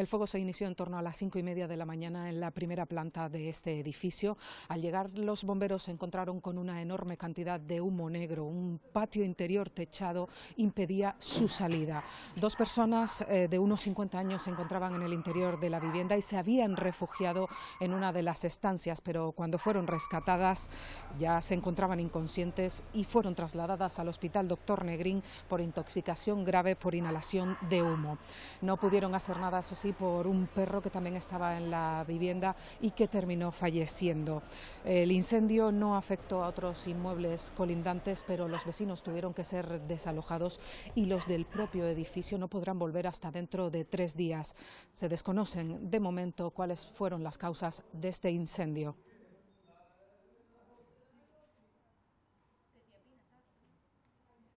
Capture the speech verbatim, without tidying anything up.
El fuego se inició en torno a las cinco y media de la mañana en la primera planta de este edificio. Al llegar los bomberos se encontraron con una enorme cantidad de humo negro. Un patio interior techado impedía su salida. Dos personas eh, de unos cincuenta años se encontraban en el interior de la vivienda y se habían refugiado en una de las estancias, pero cuando fueron rescatadas ya se encontraban inconscientes y fueron trasladadas al hospital doctor Negrín por intoxicación grave por inhalación de humo. No pudieron hacer nada, eso sí, por un perro que también estaba en la vivienda y que terminó falleciendo. El incendio no afectó a otros inmuebles colindantes, pero los vecinos tuvieron que ser desalojados y los del propio edificio no podrán volver hasta dentro de tres días. Se desconocen de momento cuáles fueron las causas de este incendio.